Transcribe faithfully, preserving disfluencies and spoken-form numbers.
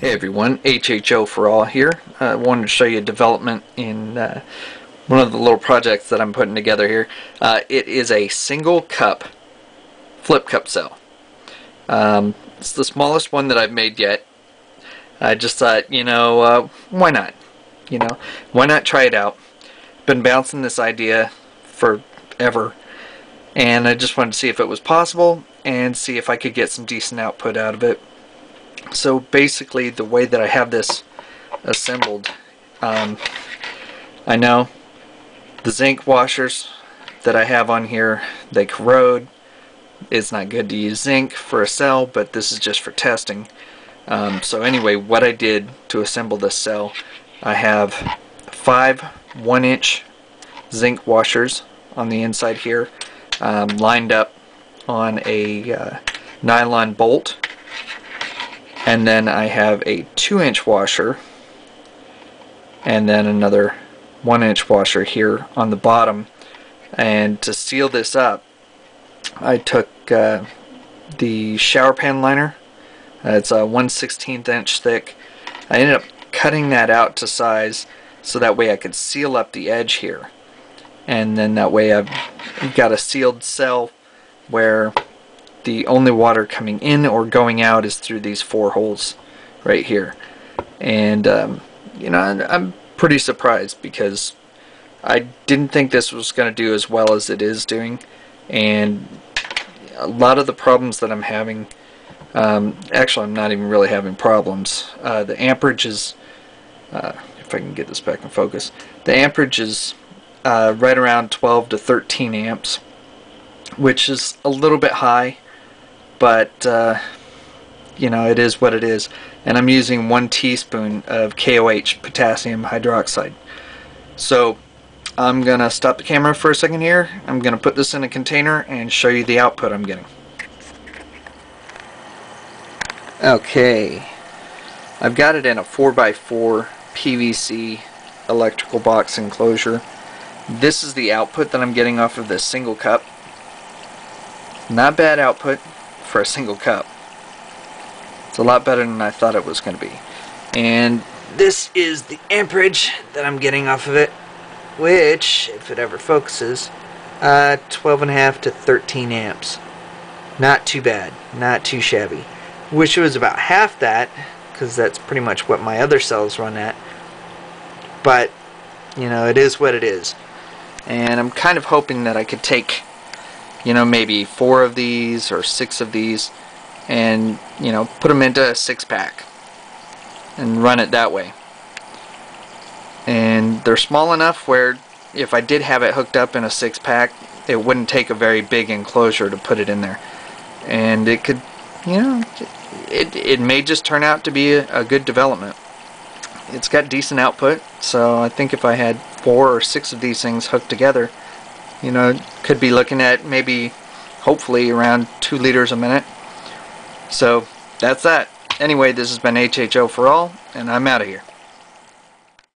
Hey everyone, H H O for all here. I uh, wanted to show you a development in uh, one of the little projects that I'm putting together here. Uh, it is a single cup flip cup cell. Um, it's the smallest one that I've made yet. I just thought, you know, uh, why not? You know, why not try it out? Been bouncing this idea forever, and I just wanted to see if it was possible and see if I could get some decent output out of it. So basically the way that I have this assembled, um, I know the zinc washers that I have on here, they corrode. It's not good to use zinc for a cell, but this is just for testing. Um, so anyway, what I did to assemble this cell, I have five one inch zinc washers on the inside here, um, lined up on a uh, nylon bolt. And then I have a two inch washer and then another one inch washer here on the bottom. And to seal this up, I took uh, the shower pan liner. Uh, it's a uh, one sixteenth inch thick. I ended up cutting that out to size so that way I could seal up the edge here. And then that way I've got a sealed cell where the only water coming in or going out is through these four holes right here. And um, you know, I'm pretty surprised because I didn't think this was going to do as well as it is doing, and a lot of the problems that I'm having, um, actually I'm not even really having problems. Uh, the amperage is, uh, if I can get this back in focus, the amperage is uh, right around twelve to thirteen amps, which is a little bit high. But, uh, you know, it is what it is. And I'm using one teaspoon of K O H, potassium hydroxide. So I'm going to stop the camera for a second here. I'm going to put this in a container and show you the output I'm getting. Okay. I've got it in a four by four P V C electrical box enclosure. This is the output that I'm getting off of this single cup. Not bad output for a single cup. It's a lot better than I thought it was going to be. And this is the amperage that I'm getting off of it, which, if it ever focuses, uh, twelve and a half to thirteen amps. Not too bad, not too shabby. Wish it was about half that, because that's pretty much what my other cells run at. But, you know, it is what it is. And I'm kind of hoping that I could take, you know, maybe four of these or six of these and, you know, put them into a six pack and run it that way. And they're small enough where if I did have it hooked up in a six pack, it wouldn't take a very big enclosure to put it in there. And it could, you know, it, it may just turn out to be a, a good development. It's got decent output, so I think if I had four or six of these things hooked together, you know, could be looking at maybe, hopefully, around two liters a minute. So, that's that. Anyway, this has been H H O for all, and I'm out of here.